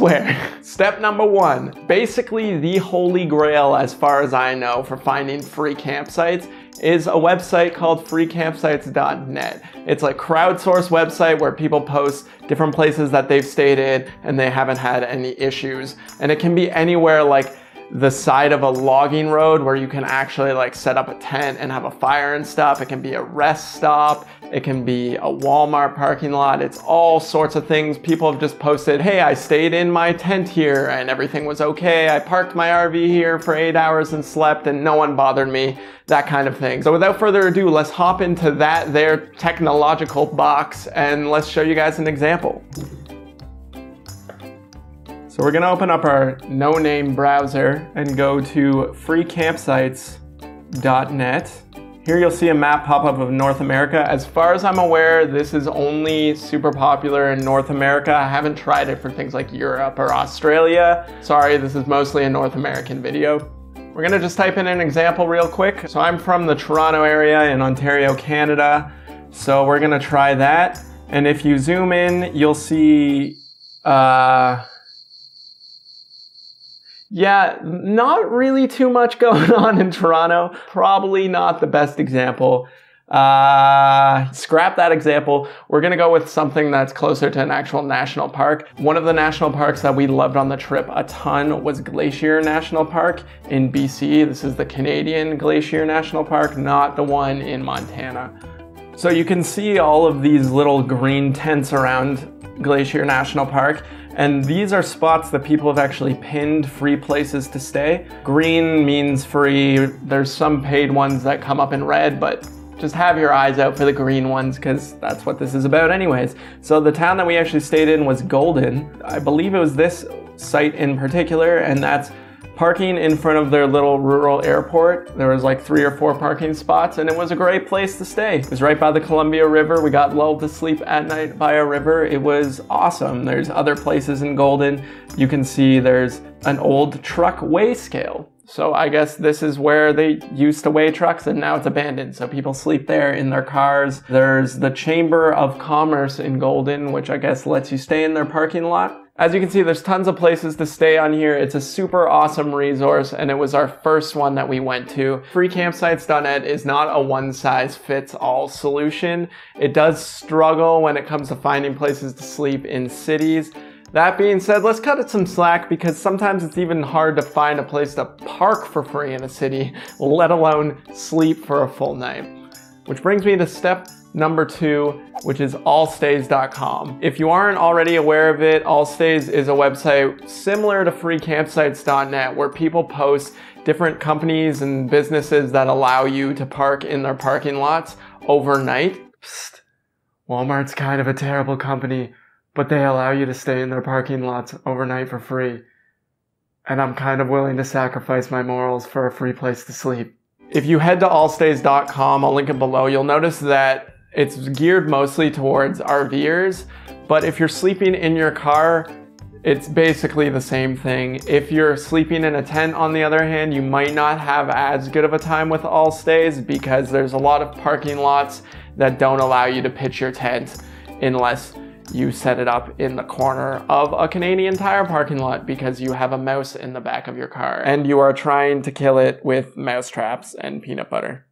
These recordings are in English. elsewhere. Step number one, basically the holy grail as far as I know for finding free campsites, is a website called freecampsites.net. It's a crowdsourced website where people post different places that they've stayed in and they haven't had any issues. And it can be anywhere like the side of a logging road where you can actually like set up a tent and have a fire and stuff. It can be a rest stop. It can be a Walmart parking lot. It's all sorts of things. People have just posted, hey, I stayed in my tent here and everything was okay. I parked my RV here for 8 hours and slept and no one bothered me, that kind of thing. So without further ado, let's hop into that their technological box and let's show you guys an example. So we're gonna open up our no-name browser and go to freecampsites.net. Here you'll see a map pop up of North America. As far as I'm aware, this is only super popular in North America. I haven't tried it for things like Europe or Australia. Sorry, this is mostly a North American video. We're gonna just type in an example real quick. So I'm from the Toronto area in Ontario, Canada. So we're gonna try that. And if you zoom in, you'll see, yeah, not really too much going on in Toronto. Probably not the best example. Scrap that example. We're gonna go with something that's closer to an actual national park. One of the national parks that we loved on the trip a ton was Glacier National Park in BC. This is the Canadian Glacier National Park, not the one in Montana. So you can see all of these little green tents around Glacier National Park, and these are spots that people have actually pinned free places to stay. Green means free. There's some paid ones that come up in red, but just have your eyes out for the green ones because that's what this is about anyways. So the town that we actually stayed in was Golden. I believe it was this site in particular, and that's parking in front of their little rural airport. There was like 3 or 4 parking spots and it was a great place to stay. It was right by the Columbia River. We got lulled to sleep at night by a river. It was awesome. There's other places in Golden. You can see there's an old truck weigh scale. So I guess this is where they used to weigh trucks and now it's abandoned. So people sleep there in their cars. There's the Chamber of Commerce in Golden, which I guess lets you stay in their parking lot. As you can see, there's tons of places to stay on here. It's a super awesome resource, and it was our first one that we went to. Freecampsites.net is not a one-size-fits-all solution. It does struggle when it comes to finding places to sleep in cities. That being said, let's cut it some slack because sometimes it's even hard to find a place to park for free in a city, let alone sleep for a full night. Which brings me to step number 2, which is Allstays.com. If you aren't already aware of it, Allstays is a website similar to freecampsites.net where people post different companies and businesses that allow you to park in their parking lots overnight. Psst, Walmart's kind of a terrible company, but they allow you to stay in their parking lots overnight for free. And I'm kind of willing to sacrifice my morals for a free place to sleep. If you head to Allstays.com, I'll link it below, you'll notice that it's geared mostly towards RVers, but if you're sleeping in your car, it's basically the same thing. If you're sleeping in a tent, on the other hand, you might not have as good of a time with Allstays because there's a lot of parking lots that don't allow you to pitch your tent unless you set it up in the corner of a Canadian Tire parking lot because you have a mouse in the back of your car and you are trying to kill it with mouse traps and peanut butter.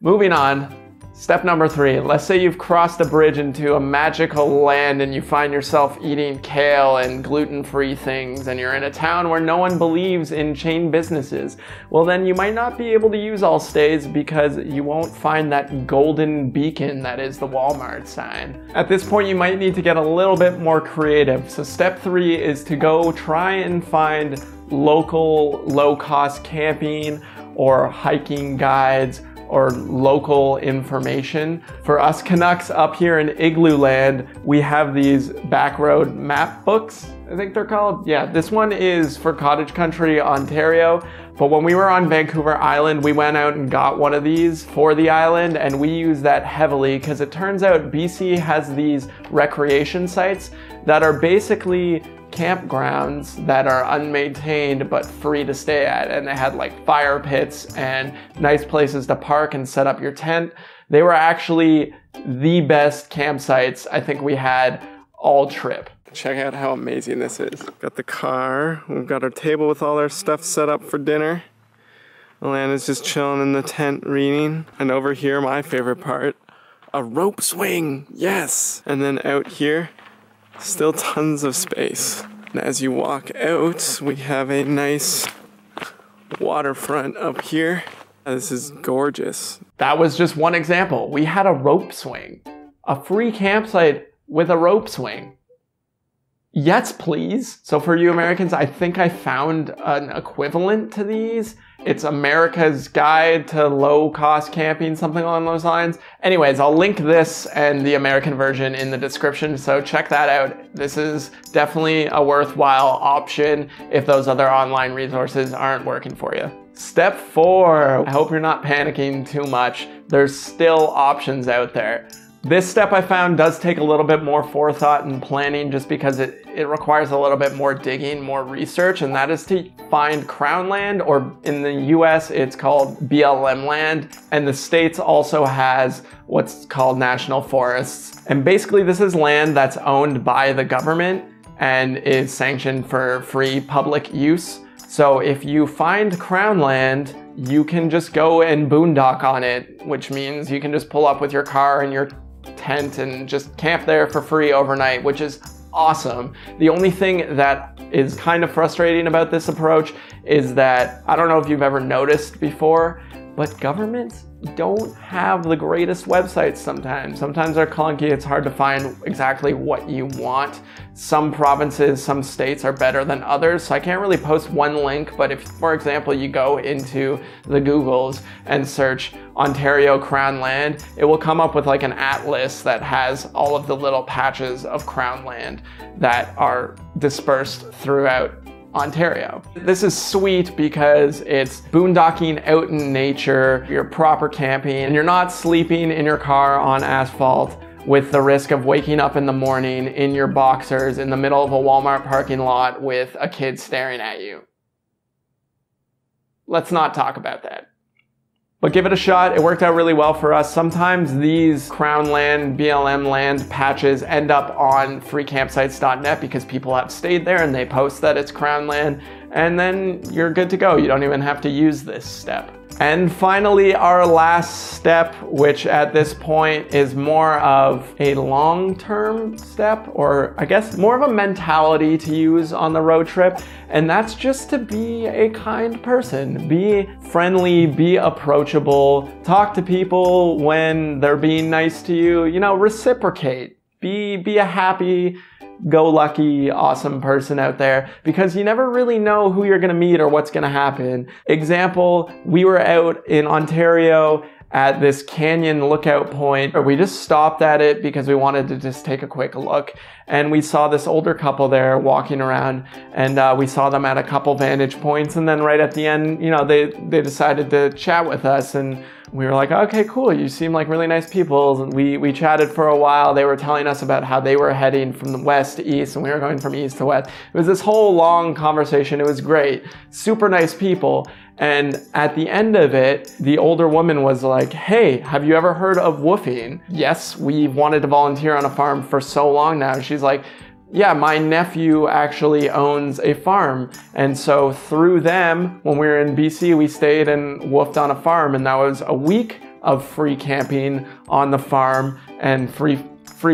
Moving on. Step number 3, let's say you've crossed a bridge into a magical land and you find yourself eating kale and gluten-free things and you're in a town where no one believes in chain businesses. Well, then you might not be able to use Allstays because you won't find that golden beacon that is the Walmart sign. At this point, you might need to get a little bit more creative. So step 3 is to go try and find local low-cost camping or hiking guides or local information. For us Canucks up here in Igloo Land, we have these backroad map books, I think they're called. Yeah, this one is for Cottage Country, Ontario. But when we were on Vancouver Island, we went out and got one of these for the island, and we use that heavily because it turns out BC has these recreation sites that are basically campgrounds that are unmaintained but free to stay at, and they had like fire pits and nice places to park and set up your tent. They were actually the best campsites I think we had all trip. Check out how amazing this is. Got the car. We've got our table with all our stuff set up for dinner. Alana's just chilling in the tent reading. And over here, my favorite part, a rope swing, yes! And then out here, still tons of space. And as you walk out, we have a nice waterfront up here. This is gorgeous. That was just one example. We had a rope swing. A free campsite with a rope swing. Yes, please. So for you Americans, I think I found an equivalent to these. It's America's Guide to Low-Cost Camping, something along those lines. Anyways, I'll link this and the American version in the description, so check that out. This is definitely a worthwhile option if those other online resources aren't working for you. Step 4, I hope you're not panicking too much. There's still options out there. This step I found does take a little bit more forethought and planning just because it requires a little bit more digging, more research, and that is to find Crown land, or in the US it's called BLM land, and the States also has what's called national forests. And basically this is land that's owned by the government and is sanctioned for free public use. So if you find Crown land, you can just go and boondock on it, which means you can just pull up with your car and your tent and just camp there for free overnight, which is awesome. The only thing that is kind of frustrating about this approach is that, I don't know if you've ever noticed before, but governments don't have the greatest websites sometimes. Sometimes they're clunky, it's hard to find exactly what you want. Some provinces, some states are better than others, so I can't really post one link, but if, for example, you go into the Googles and search Ontario Crown land, it will come up with like an atlas that has all of the little patches of Crown land that are dispersed throughout Ontario. This is sweet because it's boondocking out in nature, you're proper camping, and you're not sleeping in your car on asphalt with the risk of waking up in the morning in your boxers in the middle of a Walmart parking lot with a kid staring at you. Let's not talk about that. But give it a shot, it worked out really well for us. Sometimes these Crown land, BLM land patches end up on freecampsites.net because people have stayed there and they post that it's Crown land, and then you're good to go. You don't even have to use this step. And finally, our last step, which at this point is more of a long-term step, or I guess more of a mentality to use on the road trip, and that's just to be a kind person. Be friendly, be approachable, talk to people when they're being nice to you, you know, reciprocate. Be a happy, go lucky, awesome person out there, because you never really know who you're gonna meet or what's gonna happen. Example, we were out in Ontario at this canyon lookout point, or we just stopped at it because we wanted to just take a quick look, and we saw this older couple there walking around, and we saw them at a couple vantage points, and then right at the end, you know, they decided to chat with us, and we were like, okay, cool, you seem like really nice people. We chatted for a while. They were telling us about how they were heading from the west to east, and we were going from east to west. It was this whole long conversation. It was great, super nice people. And at the end of it, the older woman was like, hey, have you ever heard of woofing? Yes, we wanted to volunteer on a farm for so long now. And she's like, yeah, my nephew actually owns a farm. And so through them, when we were in BC, we stayed and woofed on a farm, and that was a week of free camping on the farm and free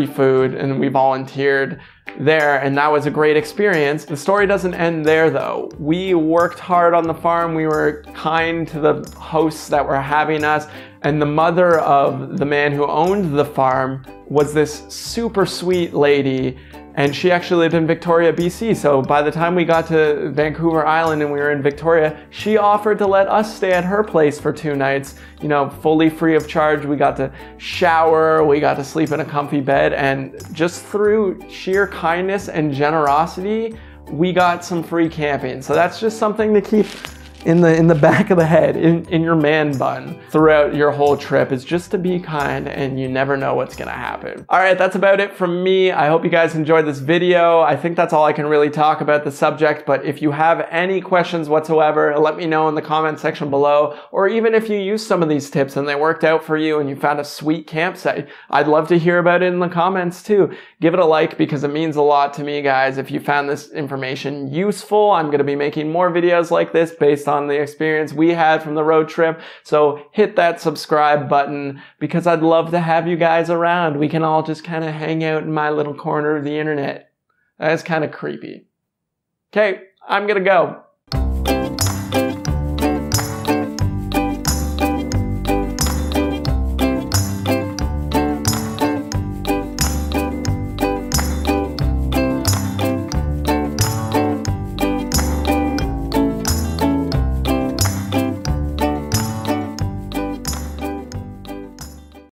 food, and we volunteered there, and that was a great experience. The story doesn't end there though. We worked hard on the farm, we were kind to the hosts that were having us, and the mother of the man who owned the farm was this super sweet lady, and she actually lived in Victoria, BC, so by the time we got to Vancouver Island and we were in Victoria, she offered to let us stay at her place for 2 nights, you know, fully free of charge. We got to shower, we got to sleep in a comfy bed, and just through sheer kindness and generosity, we got some free camping. So that's just something to keep in the back of the head, in your man bun throughout your whole trip is just to be kind, and you never know what's gonna happen. All right, that's about it from me. I hope you guys enjoyed this video. I think that's all I can really talk about the subject, but if you have any questions whatsoever, let me know in the comment section below, or even if you used some of these tips and they worked out for you and you found a sweet campsite, I'd love to hear about it in the comments too. Give it a like because it means a lot to me, guys. If you found this information useful, I'm gonna be making more videos like this based on the experience we had from the road trip. So hit that subscribe button because I'd love to have you guys around. We can all just kind of hang out in my little corner of the internet. That's kind of creepy. Okay, I'm gonna go.